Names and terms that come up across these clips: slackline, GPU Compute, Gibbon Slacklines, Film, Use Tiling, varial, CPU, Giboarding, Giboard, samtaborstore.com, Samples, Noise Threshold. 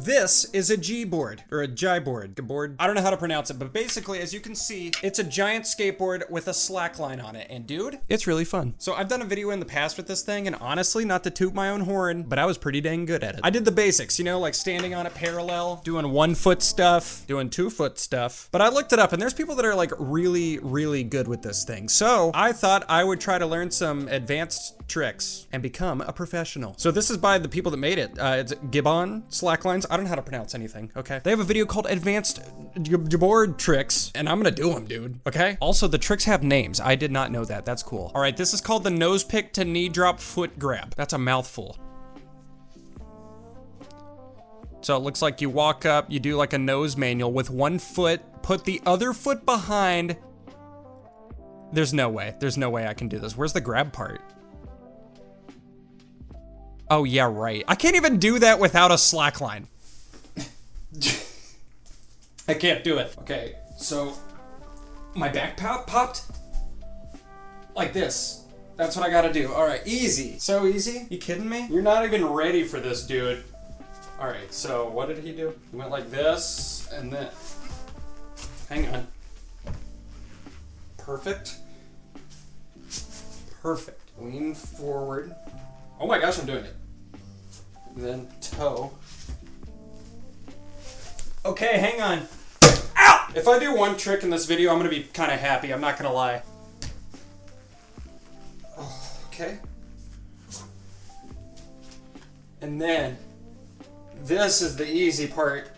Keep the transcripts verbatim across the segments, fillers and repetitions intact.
This is a Giboard, or a Giboard, Giboard. I don't know how to pronounce it, but basically, as you can see, it's a giant skateboard with a slack line on it. And dude, it's really fun. So I've done a video in the past with this thing, and honestly, not to toot my own horn, but I was pretty dang good at it. I did the basics, you know, like standing on it parallel, doing one foot stuff, doing two foot stuff. But I looked it up, and there's people that are like really, really good with this thing. So I thought I would try to learn some advanced tricks and become a professional. So this is by the people that made it. Uh, it's Gibbon Slacklines. I don't know how to pronounce anything, okay? They have a video called Advanced Giboard Tricks, and I'm gonna do them, dude, okay? Also, the tricks have names. I did not know that. That's cool. All right, this is called the nose pick to knee drop foot grab. That's a mouthful. So it looks like you walk up, you do like a nose manual with one foot, put the other foot behind. There's no way. There's no way I can do this. Where's the grab part? Oh, yeah, right. I can't even do that without a slack line. I can't do it. Okay, so my back pop popped like this. That's what I gotta do. All right, easy. So easy? You kidding me? You're not even ready for this, dude. All right, so what did he do? He went like this and then... Hang on. Perfect. Perfect. Lean forward. Oh my gosh, I'm doing it. And then toe. Okay, hang on. Ow! If I do one trick in this video, I'm gonna be kind of happy. I'm not gonna lie. Oh, okay. And then, this is the easy part.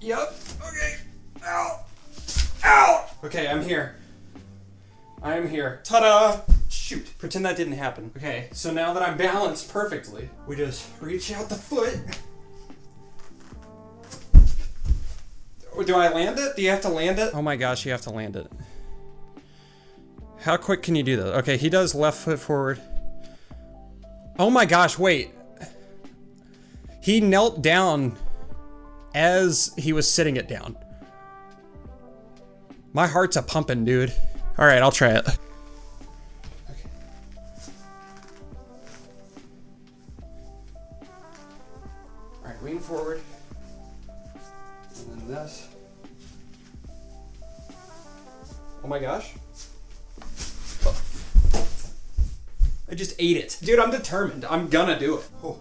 Yep. Okay. Ow. Ow! Okay, I'm here. I am here. Ta-da! Shoot. Pretend that didn't happen. Okay, so now that I'm balanced perfectly, we just reach out the foot. Do I land it? Do you have to land it? Oh my gosh, you have to land it. How quick can you do that? Okay, he does left foot forward. Oh my gosh, wait. He knelt down as he was sitting it down. My heart's a pumping, dude. All right, I'll try it. Lean forward, and then this. Oh my gosh. Oh. I just ate it. Dude, I'm determined. I'm gonna do it. Oh.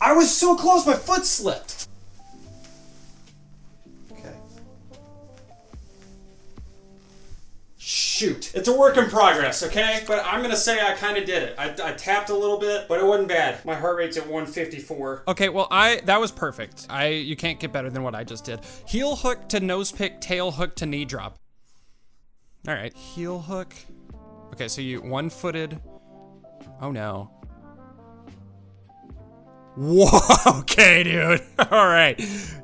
I was so close, my foot slipped. Okay. Shoot. It's a work in progress, okay? But I'm gonna say I kind of did it. I, I tapped a little bit, but it wasn't bad. My heart rate's at one fifty-four. Okay, well, I that was perfect. I you can't get better than what I just did. Heel hook to nose pick, tail hook to knee drop. All right, heel hook. Okay, so you one-footed. Oh no. Whoa, okay, dude. All right,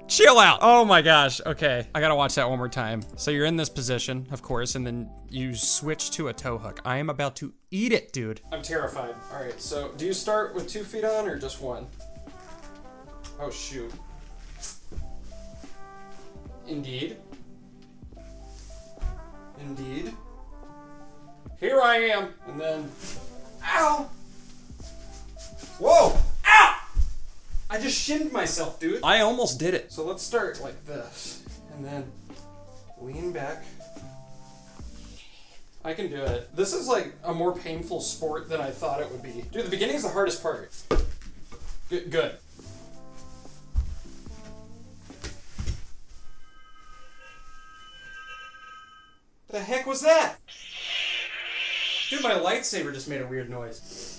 chill out. Oh my gosh, okay. I gotta watch that one more time. So you're in this position, of course, and then you switch to a toe hook. I am about to eat it, dude. I'm terrified. All right, so do you start with two feet on or just one? Oh, shoot. Indeed. Indeed. Here I am, and then, ow. Whoa. I just shinned myself, dude. I almost did it. So let's start like this, and then lean back. I can do it. This is like a more painful sport than I thought it would be. Dude, the beginning is the hardest part. Good, good. The heck was that? Dude, my lightsaber just made a weird noise.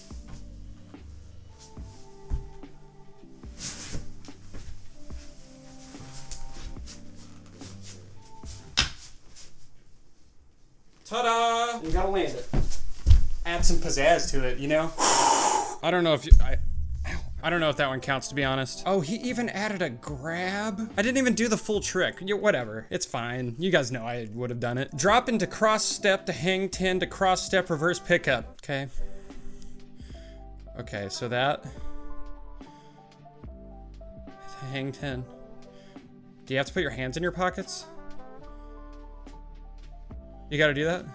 Ta-da! You gotta land it. Add some pizzazz to it, you know? I don't know if you, I, I don't know if that one counts, to be honest. Oh, he even added a grab? I didn't even do the full trick. You, whatever, it's fine. You guys know I would have done it. Drop into cross step to hang ten to cross step reverse pickup. Okay. Okay, so that. Hang ten. Do you have to put your hands in your pockets? You gotta do that?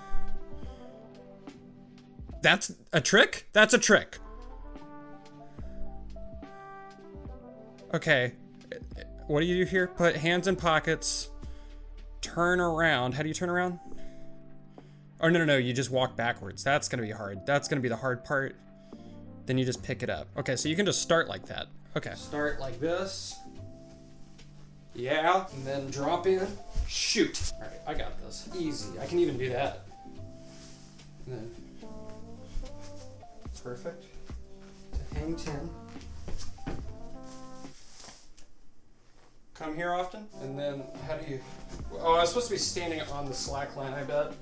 That's a trick? That's a trick. Okay. What do you do here? Put hands in pockets. Turn around. How do you turn around? Oh, no, no, no. You just walk backwards. That's going to be hard. That's going to be the hard part. Then you just pick it up. Okay, so you can just start like that. Okay. Start like this. Yeah, and then drop in. Shoot. All right, I got this. Easy. I can even do that. And then... perfect. To hang ten. Come here often. And then how do you... oh, I was supposed to be standing on the slack line, I bet.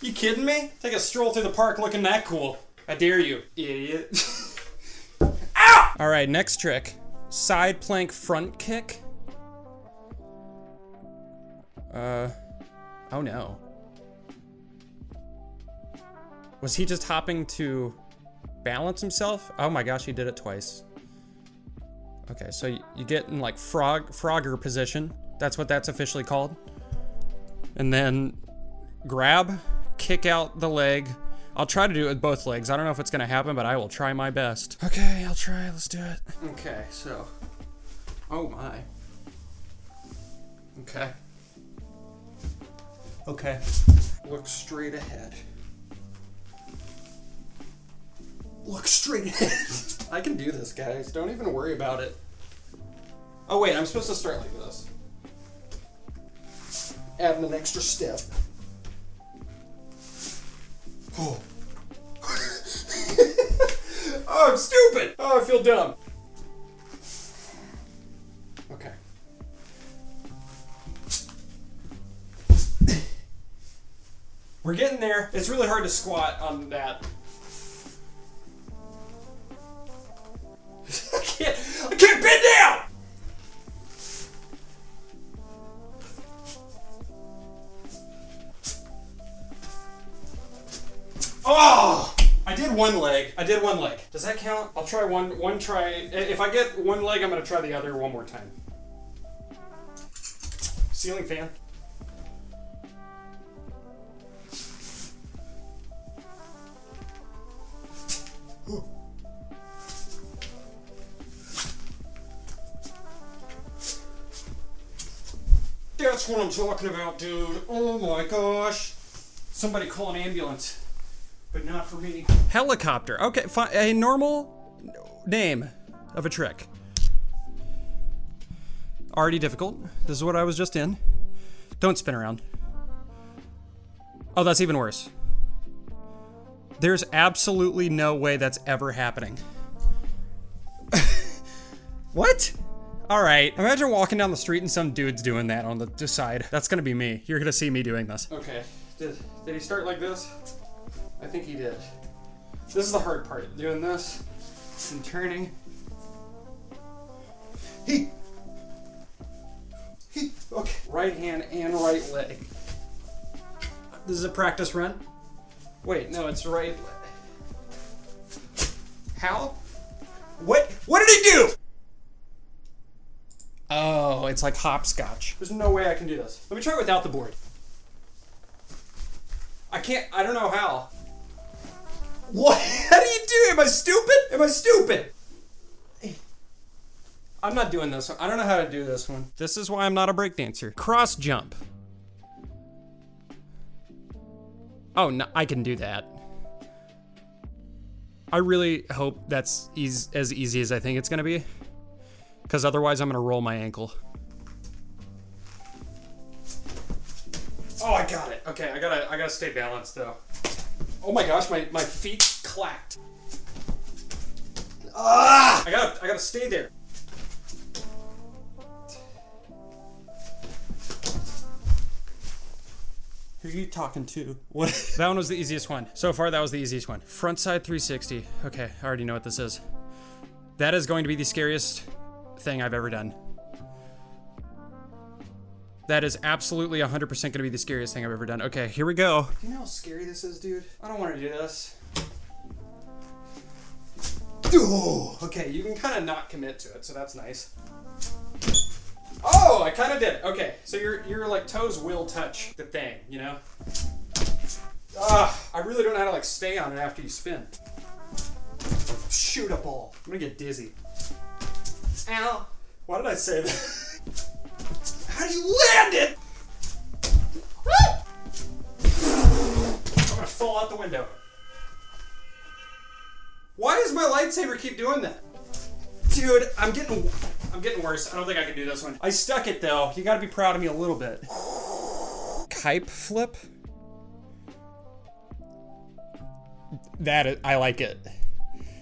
You kidding me? Take a stroll through the park looking that cool. I dare you, idiot. Ow! All right, next trick. Side plank front kick. Uh, oh no. Was he just hopping to balance himself? Oh my gosh, he did it twice. Okay, so you get in like frog frogger position. That's what that's officially called. And then grab, kick out the leg. I'll try to do it with both legs. I don't know if it's gonna happen, but I will try my best. Okay, I'll try, let's do it. Okay, so, oh my. Okay. Okay. Look straight ahead. Look straight ahead. I can do this, guys. Don't even worry about it. Oh wait, I'm supposed to start like this. Adding an extra step. Oh. Oh, I'm stupid. Oh, I feel dumb. Okay. We're getting there. It's really hard to squat on that. I can't, I can't bend down! Oh! I did one leg. I did one leg. Does that count? I'll try one, one try. If I get one leg, I'm gonna try the other one more time. Ceiling fan. Ooh. That's what I'm talking about, dude. Oh my gosh. Somebody call an ambulance. But not for me. Helicopter. Okay, fine. A normal name of a trick. Already difficult. This is what I was just in. Don't spin around. Oh, that's even worse. There's absolutely no way that's ever happening. What? All right. Imagine walking down the street and some dude's doing that on the side. That's gonna be me. You're gonna see me doing this. Okay. Did, did he start like this? I think he did. This is the hard part. Doing this and turning. He. He. Okay. Right hand and right leg. This is a practice run. Wait, no, it's right leg. How? What? What did he do? Oh, it's like hopscotch. There's no way I can do this. Let me try it without the board. I can't. I don't know how. What? How do you do? Am I stupid? Am I stupid? I'm not doing this one. I don't know how to do this one. This is why I'm not a breakdancer. Cross jump. Oh, no, I can do that. I really hope that's easy, as easy as I think it's gonna be. Because otherwise I'm gonna roll my ankle. Oh, I got it. Okay, I gotta, I gotta stay balanced though. Oh my gosh, my, my feet clacked. Ah! I gotta, I gotta stay there. Who are you talking to? What? That one was the easiest one. So far, that was the easiest one. Front side three sixty. Okay, I already know what this is. That is going to be the scariest thing I've ever done. That is absolutely one hundred percent gonna be the scariest thing I've ever done. Okay, here we go. Do you know how scary this is, dude? I don't wanna do this. Ooh, okay, you can kinda not commit to it, so that's nice. Oh, I kind of did it. Okay, so your your like toes will touch the thing, you know. Ugh, I really don't know how to like stay on it after you spin. Shoot a ball. I'm gonna get dizzy. Ow! Why did I say that? How do you land it? I'm gonna fall out the window. Why does my lightsaber keep doing that? Dude, I'm getting, I'm getting worse. I don't think I can do this one. I stuck it though. You gotta be proud of me a little bit. Kite flip? That, is, I like it.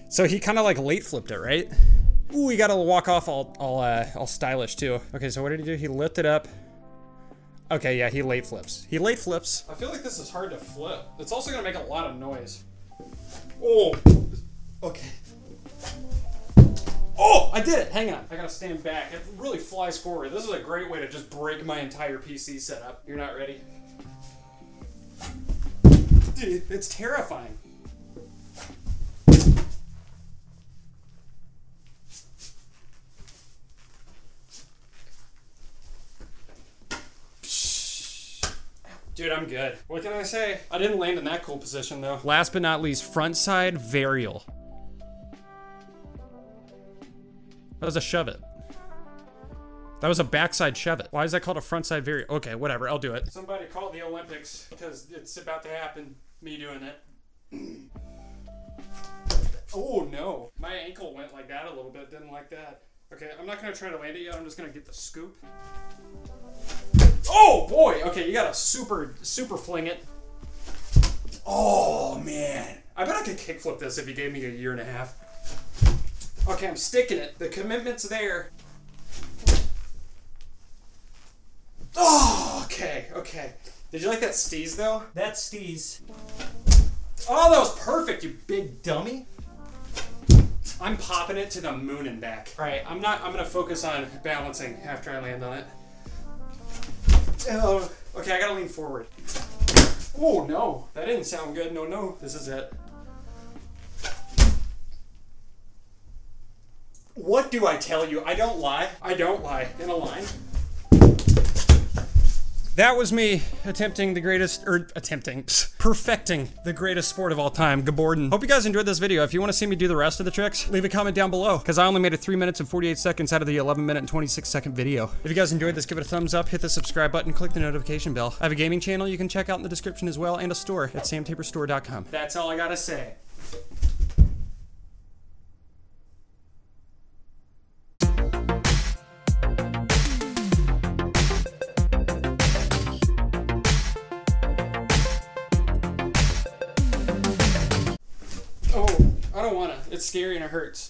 So he kind of like late flipped it, right? Ooh, he got to walk off all, all, uh, all stylish too. Okay, so what did he do? He lifted up. Okay, yeah, he late flips. He late flips. I feel like this is hard to flip. It's also gonna make a lot of noise. Oh, okay. Oh, I did it. Hang on. I gotta stand back. It really flies forward. This is a great way to just break my entire P C setup. You're not ready. Dude, it's terrifying. Dude, I'm good. What can I say? I didn't land in that cool position though. Last but not least, front side varial. That was a shove it. That was a backside shove it. Why is that called a frontside varial? Okay, whatever, I'll do it. Somebody call the Olympics because it's about to happen, me doing it. Oh no. My ankle went like that a little bit, didn't like that. Okay, I'm not gonna try to land it yet. I'm just gonna get the scoop. Oh boy, okay, you gotta super, super fling it. Oh man. I bet I could kickflip this if you gave me a year and a half. Okay, I'm sticking it. The commitment's there. Oh, okay, okay. Did you like that steez though? That steez. Oh, that was perfect, you big dummy. I'm popping it to the moon and back. All right, I'm not, I'm gonna focus on balancing after I land on it. Oh, okay, I gotta lean forward. Oh no, that didn't sound good. No, no, this is it. What do I tell you? I don't lie. I don't lie in a line. That was me attempting the greatest, or attempting, pfft, perfecting the greatest sport of all time, Giboarding. Hope you guys enjoyed this video. If you want to see me do the rest of the tricks, leave a comment down below, because I only made it three minutes and forty-eight seconds out of the eleven minute and twenty-six second video. If you guys enjoyed this, give it a thumbs up, hit the subscribe button, click the notification bell. I have a gaming channel you can check out in the description as well, and a store at sam tabor store dot com. That's all I gotta say. It's scary and it hurts.